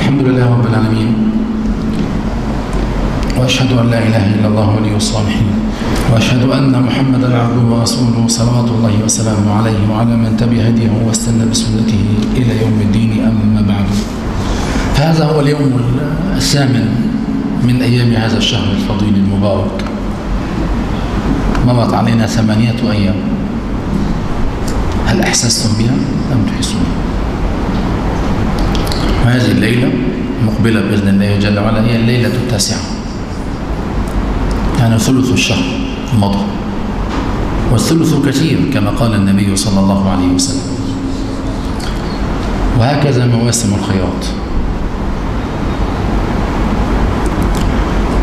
الحمد لله رب العالمين، وأشهد أن لا إله إلا الله ولي الصالحين، وأشهد أن محمدا عبده ورسوله صلوات الله وسلامه عليه وعلى من تبع هديه واستنى بسنته إلى يوم الدين. أما بعد، فهذا هو اليوم الثامن من أيام هذا الشهر الفضيل المبارك. مرت علينا 8 أيام، هل أحسستم بها أم تحسون؟ وهذه الليلة مقبلة بإذن الله جل وعلا، هي الليلة 9، يعني ثلث الشهر مضى، والثلث كثير كما قال النبي صلى الله عليه وسلم. وهكذا مواسم الخيرات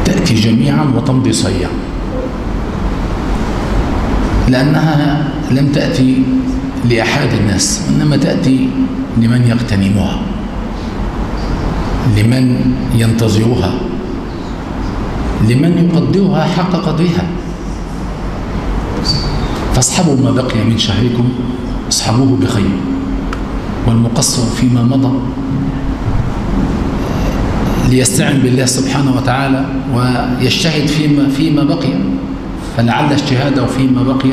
تأتي جميعا وتمضي صيا، لأنها لم تأتي لأحد الناس، إنما تأتي لمن يغتنمها، لمن ينتظرها، لمن يقدرها حق قدرها. فاصحبوا ما بقي من شهركم، اصحبوه بخير، والمقصر فيما مضى ليستعن بالله سبحانه وتعالى ويجتهد فيما بقي، فلعل اجتهاده فيما بقي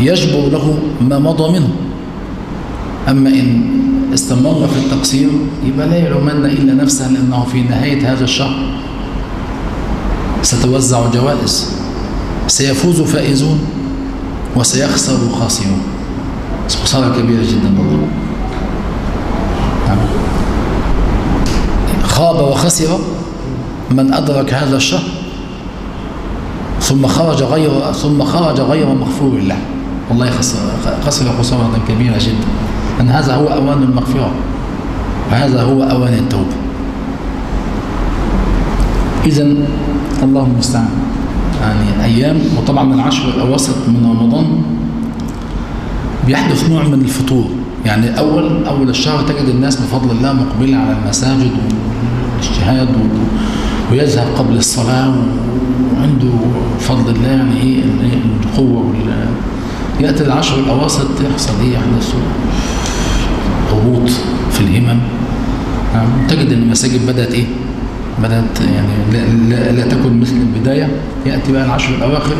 يجبر له ما مضى منه. أما إن استمر في التقصير يبقى لا يلومن إلا نفسه، لأنه في نهاية هذا الشهر ستوزع جوائز، سيفوز فائزون وسيخسر خاسرون، خسارة كبيرة جدا بالله. خاب وخسر من أدرك هذا الشهر ثم خرج غير مغفور له، والله خسر خسارة كبيرة جدا. أن هذا هو أوان المغفرة، وهذا هو أوان التوبة. إذن اللهم المستعان، يعني أيام، وطبعا العشر الأواسط من رمضان بيحدث نوع من الفطور، يعني أول الشهر تجد الناس بفضل الله مقبلة على المساجد والاجتهاد ويذهب قبل الصلاة، وعنده بفضل الله يعني إيه القوة. يأتي العشر الأواسط تحصل إيه؟ يحدث هبوط في الهمم، تجد أن المساجد بدأت يعني لا تكن مثل البداية. يأتي بقى العشر الأواخر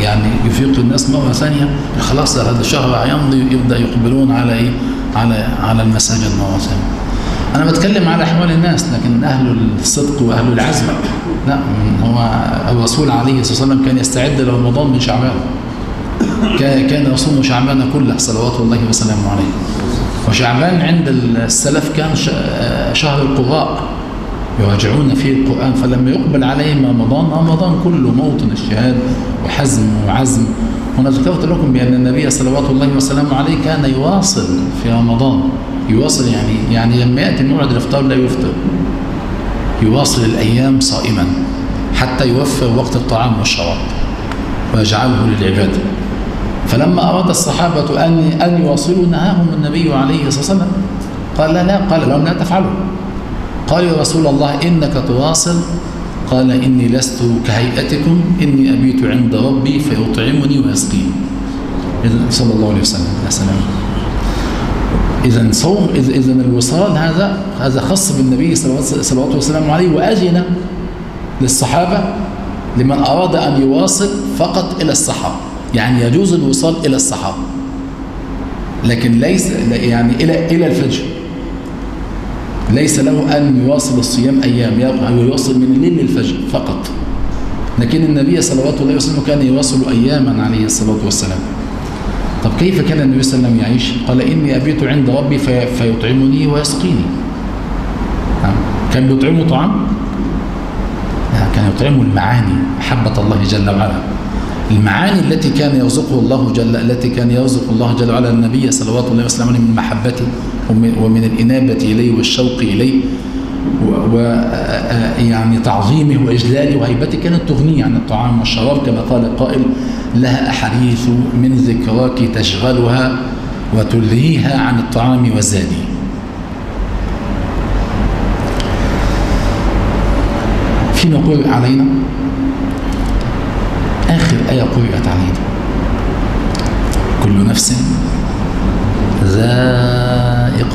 يعني يفيق الناس مرة ثانية، خلاص هذا الشهر هيمضي، يبدأ يقبلون على إيه؟ على المساجد مرة ثانية. أنا بتكلم على أحوال الناس، لكن أهل الصدق وأهل العزم لا، هو الرسول عليه الصلاة والسلام كان يستعد لرمضان من شعبان، كان يصوم شعبان كله صلوات الله وسلامه عليه. وشعبان عند السلف كان شهر القراء، يراجعون فيه القرآن، فلما يقبل عليهم رمضان كله موطن اجتهاد وحزم وعزم. هنا ذكرت لكم بأن النبي صلوات الله وسلامه عليه كان يواصل في رمضان، يواصل يعني لما يأتي موعد الإفطار لا يفطر، يواصل الأيام صائما حتى يوفر وقت الطعام والشراب ويجعله للعبادة. فلما أراد الصحابة أن يواصلوا نهاهم النبي عليه الصلاة والسلام، قال لا، قال لهم لا تفعلوا. قال يا رسول الله إنك تواصل؟ قال إني لست كهيئتكم، إني أبيت عند ربي فيطعمني ويسقيني. إذن صلى الله عليه وسلم. إذن صوم، إذن الوصال هذا خاص بالنبي صلى الله عليه وسلم عليه، وأجن للصحابة لمن أراد أن يواصل فقط إلى الصحابة، يعني يجوز الوصال إلى الصحابة، لكن ليس يعني إلى الفجر، ليس له أن يواصل الصيام أيام، يواصل من ليل الفجر فقط. لكن النبي صلوات الله وسلم كان يواصل أياما عليه الصلاة والسلام. طب كيف كان النبي صلى الله عليه وسلم يعيش؟ قال إني أبيت عند ربي فيطعمني ويسقيني. كان بيطعمه طعام؟ كان يطعم المعاني محبة الله جل وعلا، المعاني التي كان يرزقه الله جل وعلا النبي صلوات الله وسلامه من محبته ومن الإنابة إليه والشوق إليه ويعني تعظيمه وإجلاله وهيبته، كانت تغنيه عن الطعام والشراب كما قال قائل: لها أحاديث من ذكراك تشغلها وتلهيها عن الطعام والزادي. فيما قرئ علينا آخر آية قرئت علينا: كل نفس ذائقة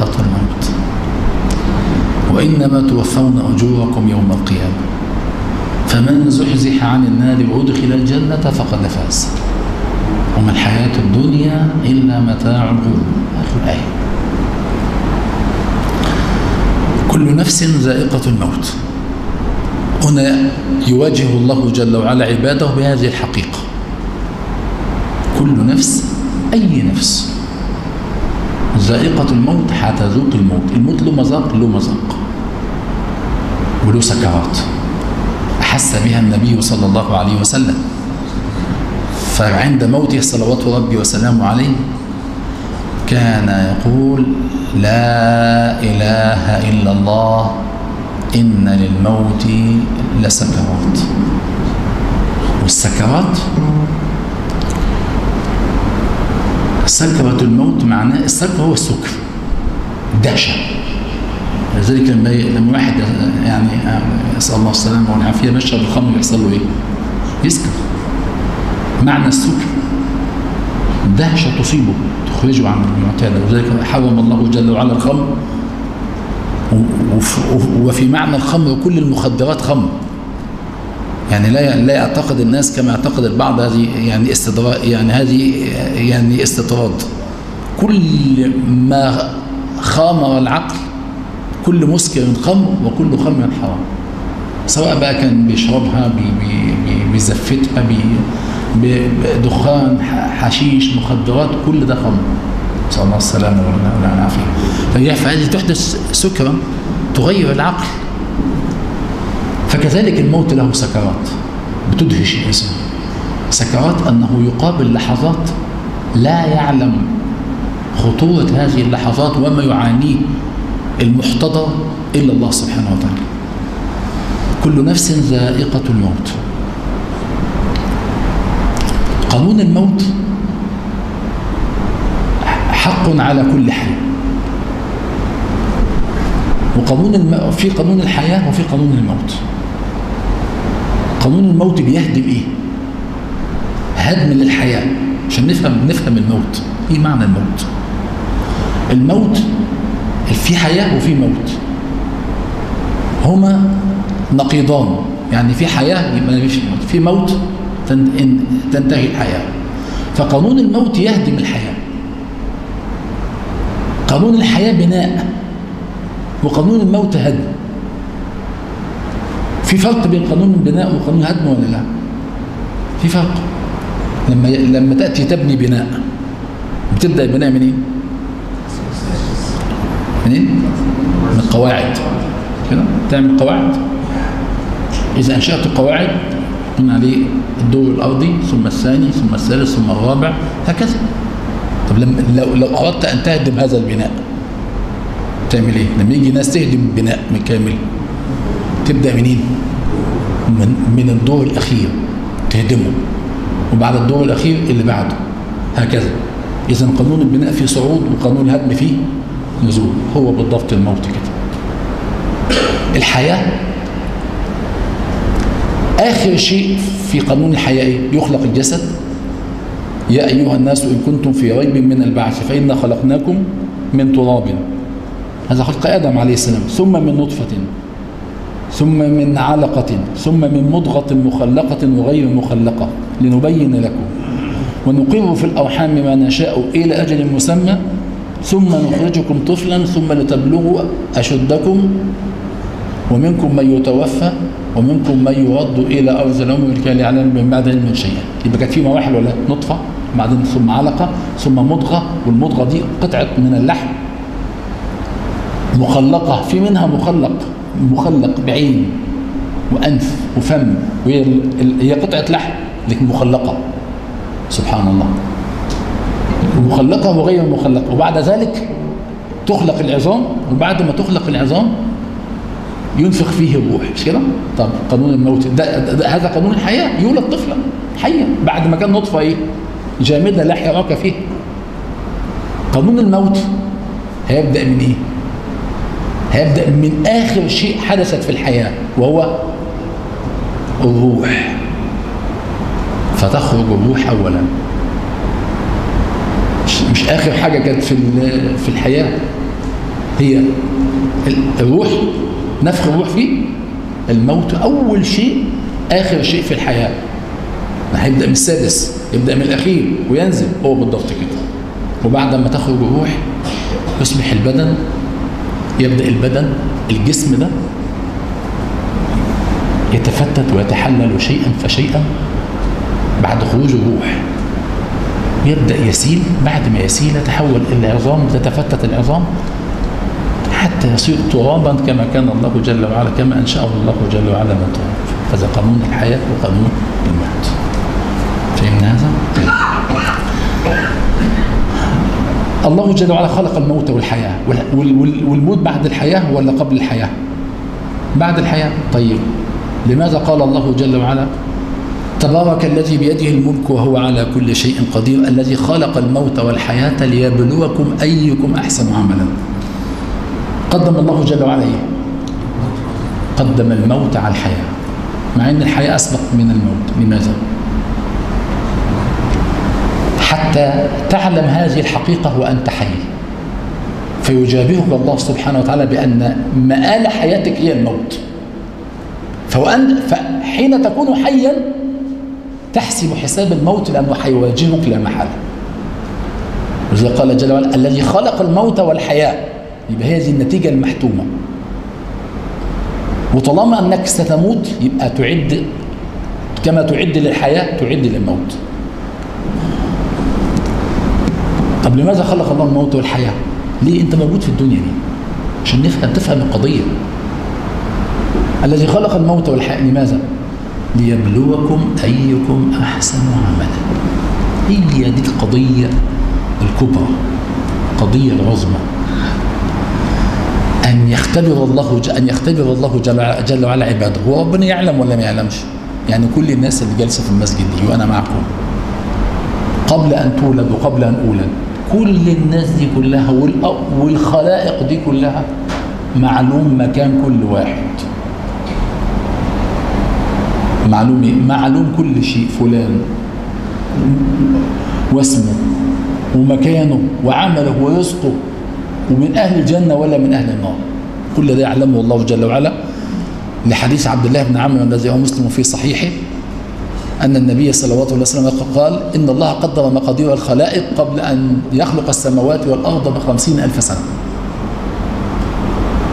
الموت وإنما توفون أجوركم يوم القيامة فمن زحزح عن النار وأدخل الجنة فقد فاز وما الحياة الدنيا إلا متاع الغرور. آخر آية. كل نفس ذائقة الموت. هنا يواجه الله جل وعلا عباده بهذه الحقيقة: كل نفس، أي نفس، ذائقة الموت، هتذوق الموت. الموت له مذاق، وله سكرات أحس بها النبي صلى الله عليه وسلم، فعند موته صلوات ربي وسلامه عليه كان يقول: لا إله إلا الله إن للموت لسكرات. والسكرات، سكرة الموت معناه السكر هو السكر، الدهشة. لذلك لما واحد يعني نسأل الله السلامة والعافية بيشرب الخمر يحصل له إيه؟ يسكر. معنى السكر دهشة تصيبه تخرجه عن المعتادة، ولذلك حرم الله جل وعلا الخمر، وفي معنى الخمر كل المخدرات خمر. يعني لا يعتقد الناس كما يعتقد البعض هذه يعني استطراد، كل ما خامر العقل، كل مسكر خمر وكل خمر حرام، سواء بقى كان بيشربها بيزفتها بدخان، حشيش، مخدرات، كل ده خمر، نسأل الله السلامة والعافية. فهذه تحدث سكرا تغير العقل، فكذلك الموت له سكرات بتدهش الإنسان، سكرات أنه يقابل لحظات لا يعلم خطورة هذه اللحظات وما يعانيه المحتضر إلا الله سبحانه وتعالى. كل نفس ذائقة الموت. قانون الموت حق على كل حي، في قانون الحياة وفي قانون الموت. قانون الموت بيهدم ايه؟ هدم للحياة عشان نفهم الموت، ايه معنى الموت؟ الموت في حياة وفي موت، هما نقيضان، يعني في حياة يبقى ما فيش موت، في موت تنتهي الحياة. فقانون الموت يهدم الحياة. قانون الحياة بناء وقانون الموت هدم. في فرق بين قانون البناء وقانون هدم ولا لا؟ في فرق. لما تأتي تبني بناء، بتبدأ البناء منين؟ من القواعد كده، تعمل قواعد. إذا أنشأت قواعد قلنا عليه الدور الأرضي، ثم الثاني، ثم الثالث، ثم الرابع، هكذا. طب لو أردت أن تهدم هذا البناء تعمل ايه؟ لما يجي ناس تهدم بناء مكامل تبدأ منين؟ من الدور الأخير تهدمه، وبعد الدور الأخير اللي بعده، هكذا. إذا قانون البناء فيه صعود وقانون الهدم فيه نزول، هو بالضبط الموت كده. الحياة آخر شيء في قانون الحياة يخلق الجسد. يا أيها الناس إن كنتم في ريب من البعث فإنا خلقناكم من تراب، هذا خلق آدم عليه السلام، ثم من نطفة، ثم من علقة، ثم من مضغة مخلقة وغير مخلقة لنبين لكم ونقر في الأرحام ما نشاء إلى أجل مسمى ثم نخرجكم طفلا ثم لتبلغوا أشدكم ومنكم من يتوفى ومنكم من يرد إلى أرض العمر كي لا يعلم من بعد علم شيئا. يبقى كانت في مراحل ولا؟ نطفة، بعدين ثم علقة، ثم مضغة، والمضغة دي قطعة من اللحم مخلقة، في منها مخلق بعين، وأنف وفم، وهي قطعة لحم لكن مخلقة. سبحان الله، مخلقة وغير مخلقة. وبعد ذلك تخلق العظام، وبعد ما تخلق العظام ينفخ فيه الروح، مش كده؟ طب قانون الموت ده هذا قانون الحياة. يولد طفلة حية بعد ما كان نطفة ايه؟ جامدة لا حراك فيها. قانون الموت هيبدأ من ايه؟ هيبدأ من آخر شيء حدثت في الحياة وهو الروح. فتخرج الروح أولا، مش آخر حاجة كانت في الحياة، هي الروح، نفخ الروح فيه. الموت أول شيء، آخر شيء في الحياة. هيبدأ من السادس، يبدأ من الأخير وينزل هو بالضبط كده. وبعد ما تخرج الروح يصبح البدن، يبدأ البدن الجسم ده يتفتت ويتحلل شيئا فشيئا بعد خروج الروح. يبدأ يسيل، بعد ما يسيل يتحول العظام، تتفتت العظام حتى يصير ترابا كما كان الله جل وعلا، كما أنشأه الله جل وعلا من تراب. فهذا قانون الحياة وقانون الموت. فهمنا هذا؟ الله جل وعلا خلق الموت والحياة، والموت بعد الحياة ولا قبل الحياة؟ بعد الحياة. طيب لماذا قال الله جل وعلا تبارك الذي بيده الملك وهو على كل شيء قدير الذي خلق الموت والحياة ليبلوكم أيكم أحسن عملا؟ قدم الله جل وعلا إيه؟ قدم الموت على الحياة، مع أن الحياة أسبق من الموت. لماذا؟ حتى تعلم هذه الحقيقة وأنت حي، فيجابهك الله سبحانه وتعالى بأن مآل حياتك هي الموت. فحين تكون حيا تحسب حساب الموت لأنه حيواجهك لا محالة. وإذا قال جل وعلا الذي خلق الموت والحياة، يبقى هذه النتيجة المحتومة. وطالما أنك ستموت يبقى تعد كما تعد للحياة تعد للموت. طب لماذا خلق الله الموت والحياة؟ ليه أنت موجود في الدنيا دي؟ عشان تفهم القضية. الذي خلق الموت والحياة لماذا؟ ليبلوكم أيكم أحسن عملا. هي دي القضية الكبرى، القضية العظمى، أن يختبر الله جل وعلا عباده. هو ربنا يعلم ولا ما يعلمش؟ يعني كل الناس اللي جالسة في المسجد دي وأنا معكم قبل أن تولد وقبل أن أولد، كل الناس دي كلها والخلائق دي كلها معلوم مكان كل واحد، معلوم كل شيء، فلان واسمه ومكانه وعمله ورزقه، ومن أهل الجنة ولا من أهل النار، كل ده يعلمه الله جل وعلا. لحديث عبد الله بن عمرو الذي هو مسلم في صحيحه أن النبي صلى الله عليه وسلم قال إن الله قدر مقادير الخلائق قبل أن يخلق السماوات والأرض ب50,000 سنة.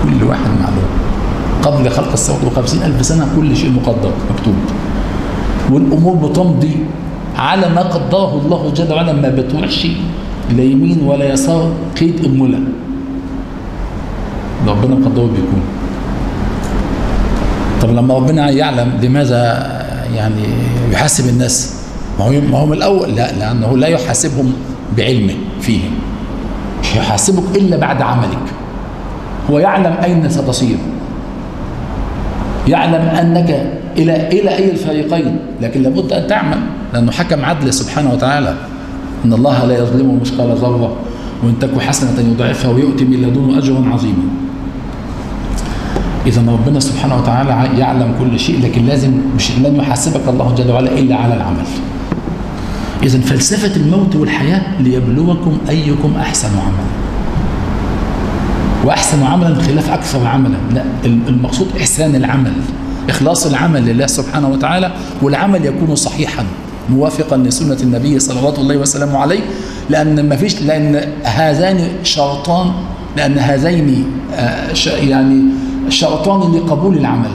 كل واحد معلوم قبل خلق السماوات ب50,000 سنة، كل شيء مقدر مكتوب، والأمور بتمضي على ما قدره الله جل وعلا، ما بتروحش لا يمين ولا يسار قيد الملا، ربنا قدره بيكون. طب لما ربنا يعلم لماذا يعني يحاسب الناس؟ ما هو من الأول؟ لا، لأنه لا يحاسبهم بعلمه فيهم، مش يحاسبك إلا بعد عملك. هو يعلم أين ستصير، يعلم أنك إلى أي الفريقين، لكن لابد أن تعمل لأنه حكم عدل سبحانه وتعالى. إن الله لا يظلم مثقال ذرة وإن تك حسنة يضاعفها ويؤتي من لدنه أجرا عظيما. إذا ربنا سبحانه وتعالى يعلم كل شيء، لكن لن يحاسبك الله جل وعلا إلا على العمل. إذا فلسفة الموت والحياة ليبلوكم أيكم أحسن عملا. وأحسن عملا خلاف أكثر عملا، لا، المقصود إحسان العمل، إخلاص العمل لله سبحانه وتعالى، والعمل يكون صحيحا موافقا لسنة النبي صلى الله وسلم عليه، لأن هذان شرطان، لأن هذين يعني الشرطان لقبول العمل،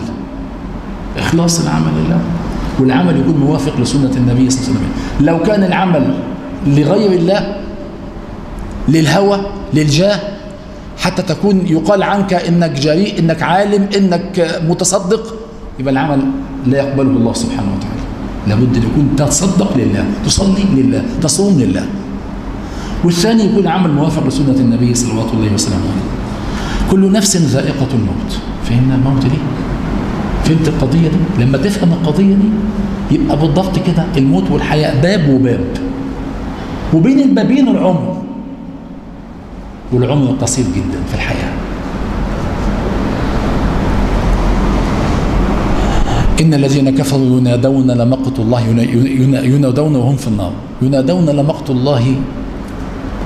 إخلاص العمل لله والعمل يكون موافق لسنة النبي صلى الله عليه وسلم. لو كان العمل لغير الله، للهوى، للجاه، حتى تكون يقال عنك إنك جريء، إنك عالم، إنك متصدق، يبقى العمل لا يقبله الله سبحانه وتعالى. لابد ان يكون تصدق لله، تصلي لله، تصوم لله. والثاني يكون عمل موافق لسنه النبي صلوات الله وسلامه عليه. كل نفس ذائقه الموت. فهمنا الموت دي؟ فهمت القضيه دي؟ لما تفهم القضيه دي يبقى بالضبط كده الموت والحياه باب وباب، وبين البابين العمر، والعمر قصير جدا في الحياه. إن الذين كفروا ينادون لمقت الله، ينادون وهم في النار، ينادون لمقت الله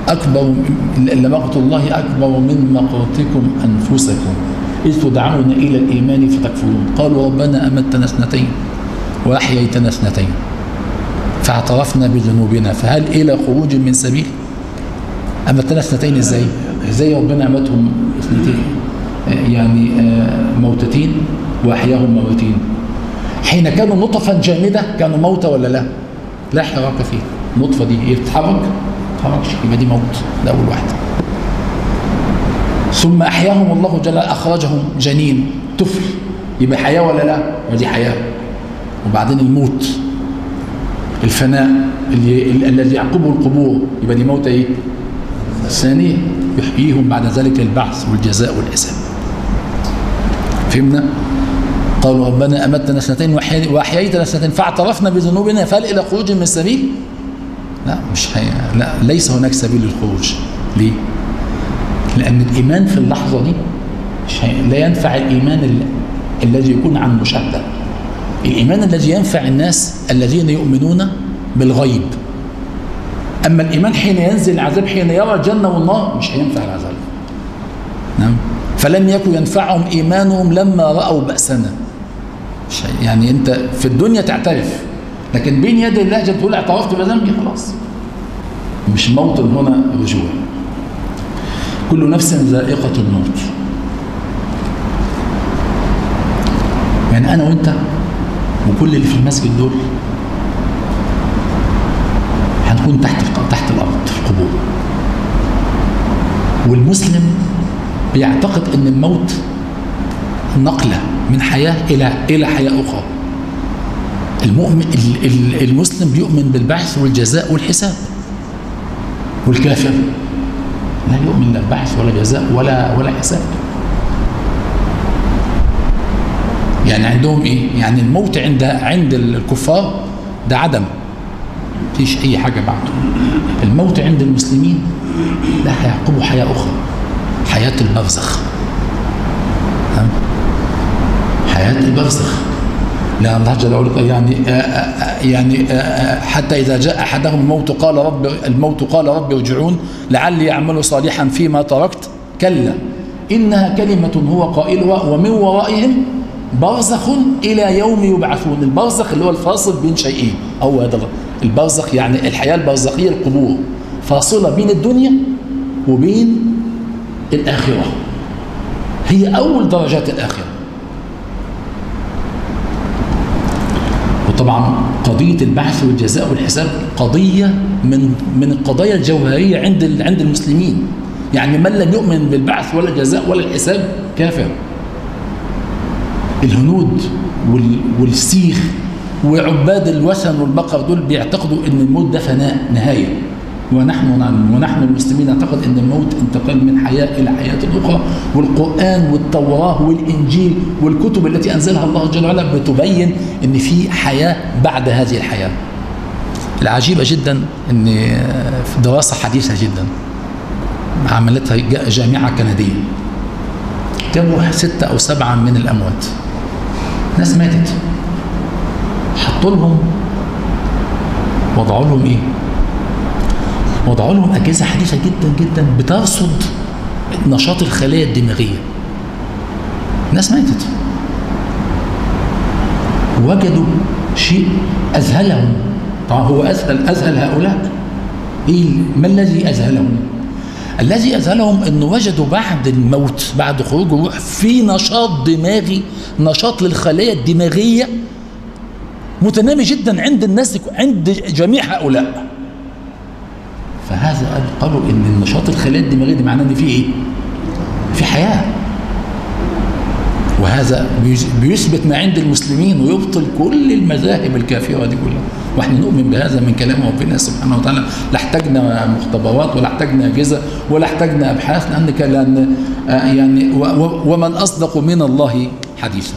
أكبر، لمقت الله أكبر من مقتكم أنفسكم إذ تدعون إلى الإيمان فتكفرون، قالوا ربنا أمتنا اثنتين وأحييتنا اثنتين فاعترفنا بذنوبنا فهل إلى خروج من سبيل؟ أمتنا اثنتين إزاي؟ إزاي ربنا أمتهم اثنتين؟ يعني موتتين وأحياهم موتين. حين كانوا نطفا جامدة كانوا موتى ولا لا؟ لا حراك فيه. النطفة دي ايه؟ بتتحرك؟ ما بتتحركش، يبقى دي موت، ده أول واحدة. ثم أحياهم الله جل وعلا، أخرجهم جنين طفل، يبقى حياة ولا لا؟ ودي حياة. وبعدين الموت، الفناء الذي يعقبه القبور، يبقى دي موتى ايه؟ ثانية. يحييهم بعد ذلك البعث والجزاء والحساب. فهمنا؟ قالوا ربنا أمتنا اثنتين وأحييتنا اثنتين فاعترفنا بذنوبنا فهل إلى خروج من سبيل؟ لا، مش هي، لا، ليس هناك سبيل للخروج. ليه؟ لأن الإيمان في اللحظة دي مش لا ينفع الإيمان الذي يكون عن مشاهدة. الإيمان الذي ينفع الناس الذين يؤمنون بالغيب. أما الإيمان حين ينزل العذاب، حين يرى الجنة والنار، مش هينفع العذاب. نعم. فلم يكن ينفعهم إيمانهم لما رأوا بأسنا. يعني انت في الدنيا تعترف، لكن بين يدي الله جل تقول اعترفت بذنبي، خلاص مش موطن هنا رجوع. كل نفس ذائقة الموت. يعني انا وانت وكل اللي في المسجد دول هنكون تحت الارض في القبور. والمسلم بيعتقد ان الموت نقله من حياه الى حياه اخرى. المسلم بيؤمن بالبعث والجزاء والحساب. والكافر لا يؤمن لا ببعث ولا جزاء ولا حساب. يعني عندهم ايه؟ يعني الموت عند الكفار ده عدم، مفيش اي حاجه بعده. الموت عند المسلمين ده هيعقبه حياه اخرى، حياه البرزخ. حياة البرزخ. لأن الله جل وعلا يعني حتى إذا جاء أحدهم الموت قال رب ارجعون لعلي أعمل صالحا فيما تركت كلا إنها كلمة هو قائلها ومن ورائهم برزخ إلى يوم يبعثون. البرزخ اللي هو الفاصل بين شيئين، أو هذا البرزخ يعني الحياة البرزخية القبور، فاصلة بين الدنيا وبين الآخرة، هي أول درجات الآخرة. طبعا قضية البعث والجزاء والحساب قضية من القضايا الجوهرية عند المسلمين. يعني من لم يؤمن بالبعث ولا الجزاء ولا الحساب كافر. الهنود والسيخ وعباد الوثن والبقر دول بيعتقدوا ان الموت ده فناء، نهاية. ونحن المسلمين نعتقد ان الموت انتقال من حياة الى حياة اخرى. والقرآن والتوراة والانجيل والكتب التي انزلها الله جل وعلا بتبين ان في حياة بعد هذه الحياة. العجيبة جدا ان دراسة حديثة جدا عملتها جامعة كندية، جابوا 6 أو 7 من الاموات، ناس ماتت، حطوا لهم وضعوا لهم أجهزة حديثة جدا جدا بترصد نشاط الخلايا الدماغية. الناس ماتت، وجدوا شيء أذهلهم. طبعا هو أذهل هؤلاء. إيه ما الذي أذهلهم؟ الذي أذهلهم إنه وجدوا بعد الموت، بعد خروج الروح، في نشاط دماغي، نشاط للخلايا الدماغية متنامي جدا عند الناس، عند جميع هؤلاء. فهذا قالوا ان النشاط الخلايا الدماغيه دي معناه ان في ايه؟ في حياه. وهذا بيثبت ما عند المسلمين ويبطل كل المذاهب الكافرة دي كلها. واحنا نؤمن بهذا من كلام ربنا سبحانه وتعالى، لا احتاجنا مختبرات ولا احتاجنا اجهزه ولا احتاجنا ابحاث، لان كلام يعني ومن اصدق من الله حديثا.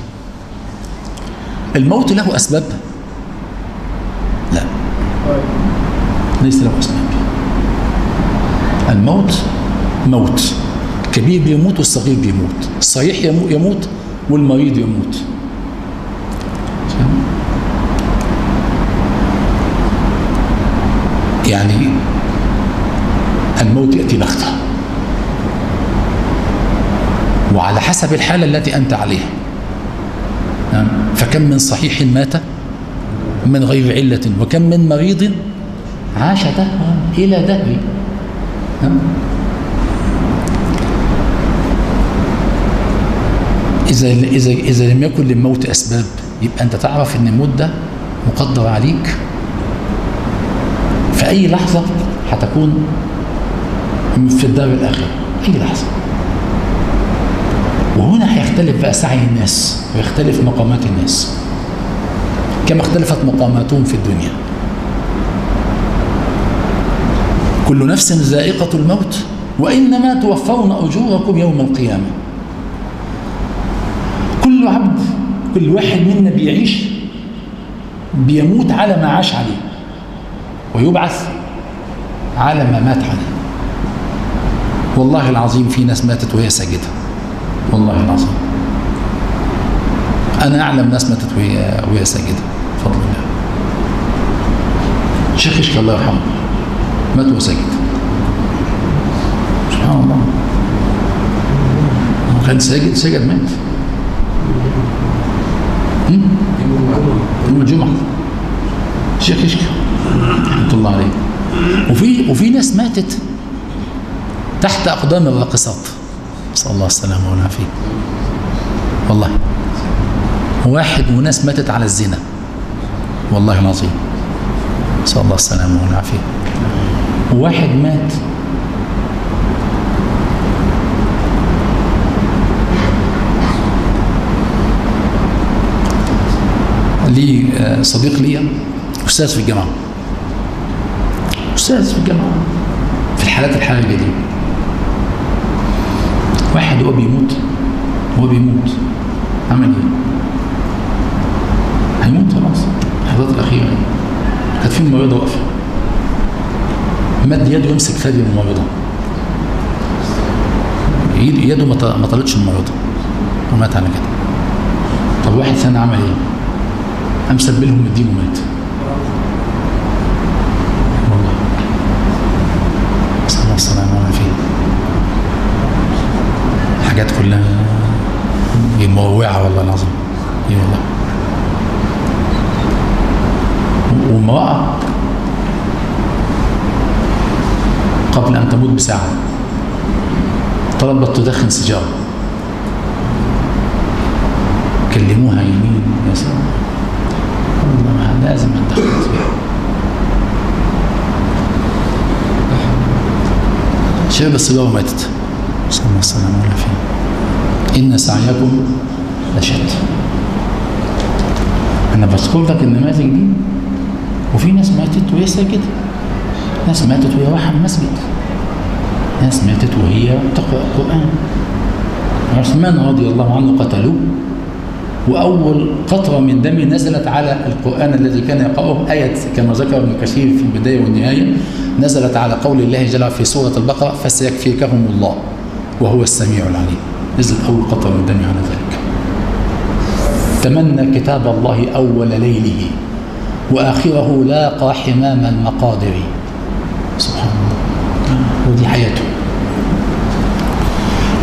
الموت له اسباب؟ لا، ليس له اسباب. الموت موت، الكبير بيموت والصغير بيموت، الصحيح يموت والمريض يموت. يعني الموت يأتي بغتة وعلى حسب الحالة التي أنت عليها. فكم من صحيح مات من غير علة وكم من مريض عاش دهرا إلى دهره. إذا لم يكن للموت أسباب يبقى أنت تعرف أن الموت ده مقدر عليك، في أي لحظة هتكون في الدار الآخرة، أي لحظة. وهنا هيختلف بقى سعي الناس ويختلف مقامات الناس كما اختلفت مقاماتهم في الدنيا. كل نفس ذائقة الموت وإنما توفون أجوركم يوم القيامة. كل عبد، كل واحد منا بيعيش بيموت على ما عاش عليه ويبعث على ما مات عليه. والله العظيم في ناس ماتت وهي ساجدة، والله العظيم أنا أعلم ناس ماتت وهي ساجدة بفضل الله. الشيخ إشك الله يرحمه مات وهو ساجد، سبحان الله، كان ساجد ساجد مات يوم الجمعة، الشيخ إشك رحمة الله عليه. وفي ناس ماتت تحت أقدام الراقصات، نسأل الله السلامة والعافية. والله واحد وناس ماتت على الزنا، والله العظيم، نسأل الله السلامة والعافية. واحد مات لي، صديق لي أستاذ في الجامعة، أستاذ في الجامعة في الحالات الحرجة دي، واحد هو بيموت عمل إيه؟ هيموت خلاص. اللحظات الأخيرة كانت في الممرضة واقفة، مد يده يمسك ثدي الممرضة، يده ما طالتش الممرضة ومات على كده. طب واحد ثاني عمل إيه؟ قام سبلهم الدين ومات. والله نسأل الله السلامة والعافية. حاجات كلها مروعة والله العظيم، اي والله. وامرأة قبل أن تموت بساعة طلبت تدخن سيجارة، كلموها يمين يسار، لازم أتدخل سيجارة. شربت السيجارة وماتت، نسأل الله السلامة والعافية. إن سعيكم لشتى. أنا بذكر لك النماذج دي، وفي ناس ماتت وهي ساجدة، ناس ماتت وهي رايحة المسجد، ناس ماتت وهي تقرأ القرآن. عثمان رضي الله عنه قتلوه، وأول قطرة من دمه نزلت على القرآن الذي كان يقرأه، آية كما ذكر ابن كثير في البداية والنهاية نزلت على قول الله جل وعلا في سورة البقرة: فسيكفيكهم الله وهو السميع العليم. نزل أول قطرة من دمه على ذلك. تمنى كتاب الله أول ليله وآخره لاقى حمام المقادر، سبحان الله. ودي حياته.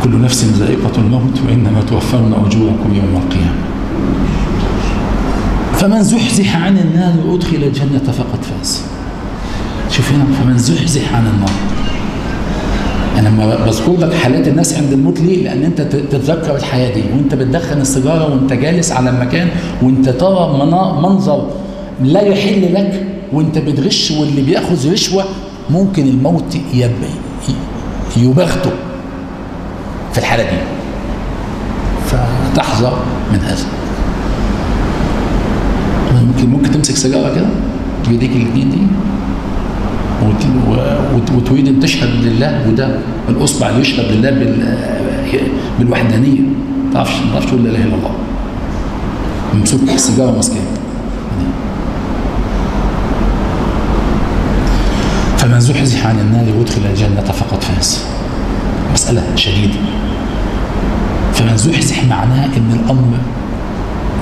كل نفس ذائقة الموت وإنما توفون أجوركم يوم القيامة. فمن زحزح عن النار وأدخل الجنة فقد فاز. شوف هنا، فمن زحزح عن النار. أنا لما بذكر لك حالات الناس عند الموت ليه؟ لأن أنت تتذكر الحياة دي وأنت بتدخن السيجارة وأنت جالس على مكان وأنت ترى منظر لا يحل لك وأنت بتغش، واللي بيأخذ رشوة ممكن الموت يبغته في الحالة دي. تحظى من هذا. ممكن تمسك سيجاره كده بيديك الاثنين دي وتريد تشهد لله، وده الاصبع يشهد لله بالوحدانيه. ما تعرفش تقول لا اله الا الله، ممسوك السيجاره ماسكاه. فمن زحزح عن النار وادخل الجنه فقد فاز. مساله شديده. فمن زحزح معناه ان الامر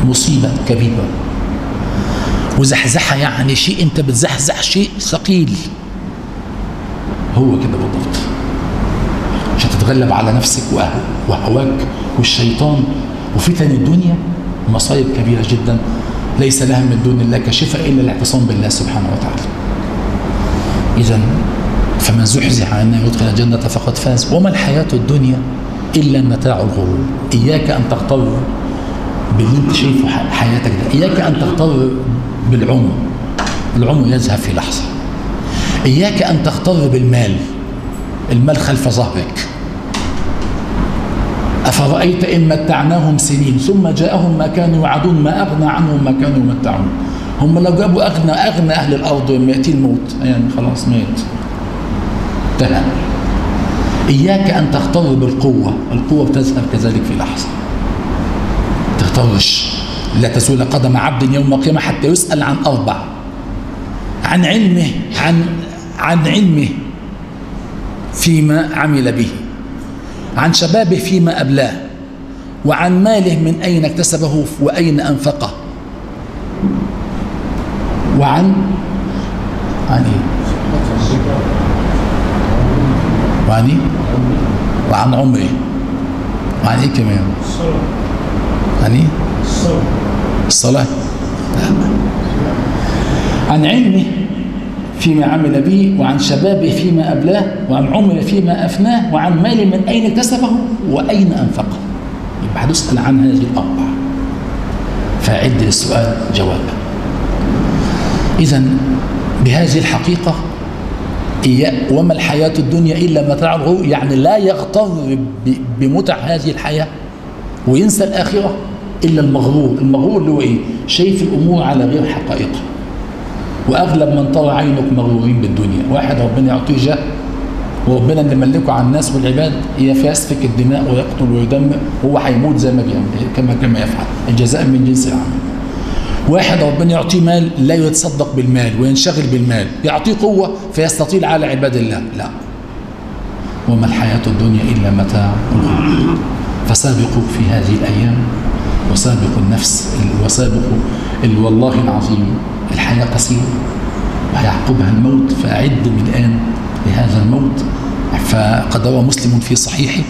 مصيبه كبيره، وزحزحه يعني شيء انت بتزحزح شيء ثقيل. هو كده بالضبط، عشان تتغلب على نفسك وهواك والشيطان. وفتن الدنيا مصايب كبيره جدا ليس لها من دون الله كشفاء الا الاعتصام بالله سبحانه وتعالى. اذا فمن زحزح عن النار يدخل الجنه فقد فاز، وما الحياه الدنيا الا متاع الغرور. اياك ان تغتر باللي انت شايفه حياتك ده، اياك ان تغتر بالعمر، العمر يذهب في لحظه. اياك ان تغتر بالمال، المال خلف ظهرك. افرايت ان متعناهم سنين ثم جاءهم ما كانوا يوعدون ما اغنى عنهم ما كانوا يمتعون. هم لو جابوا اغنى اهل الارض لما ياتي الموت، يعني خلاص مات انتهى. اياك ان تغتر بالقوه، القوه بتذهب كذلك في لحظه. تغترش، لا تزول قدم عبد يوم القيامه حتى يسال عن اربع: عن علمه، عن علمه فيما عمل به، عن شبابه فيما أبلاه، وعن ماله من أين اكتسبه وأين أنفقه، وعن إيه؟ وعن عمره، وعن إيه كمان؟ عن إيه؟ الصلاة. عن علمه فيما عمل به، وعن شبابه فيما أبلاه، وعن عمره فيما أفناه، وعن ماله من أين اكتسبه وأين أنفقه. يبقى هتسأل عن هذه الأربع، فأعد للسؤال جواب. إذا بهذه الحقيقة وما الحياة الدنيا إلا متاع الغرور، يعني لا يغتر بمتع هذه الحياة وينسى الآخرة إلا المغرور. المغرور اللي هو إيه؟ شايف الأمور على غير حقائقها. واغلب من طلع عينك مغرورين بالدنيا. واحد ربنا يعطيه جاه، وربنا اللي ملكه على الناس والعباد يسفك الدماء ويقتل ويدمر، هو هيموت زي ما بيعمل كما يفعل، الجزاء من جنس العمل. واحد ربنا يعطيه مال لا يتصدق بالمال وينشغل بالمال، يعطيه قوه فيستطيل على عباد الله. لا، وما الحياه الدنيا الا متاع الغرور. فسابقوا في هذه الايام، وسابقوا النفس، وسابقوا والله العظيم الحياة قصيرة ويعقبها الموت، فأعد من الآن لهذا الموت. فقد روى مسلم في صحيحه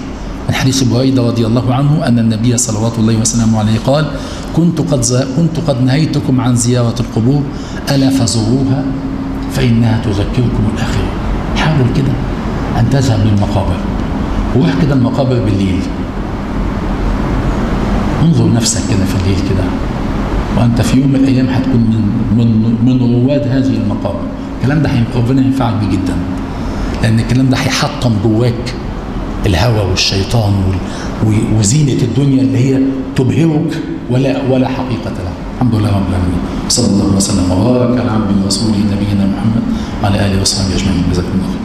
من حديث بريدة رضي الله عنه أن النبي صلوات الله وسلامه عليه قال: كنت قد نهيتكم عن زيارة القبور، ألا فزوروها فإنها تذكركم الآخرة. حاول كده أن تذهب للمقابر، روح كده المقابر بالليل، انظر نفسك كده في الليل كده، وانت في يوم من الايام هتكون من رواد هذه المقابر. الكلام ده ربنا هينفعك بيه جدا، لان الكلام ده هيحطم جواك الهوى والشيطان وزينه الدنيا اللي هي تبهرك ولا حقيقه لها. الحمد لله رب العالمين، صلى الله وسلم وبارك على عبده ورسوله نبينا محمد وعلى اله وصحبه اجمعين. جزاكم الله خير.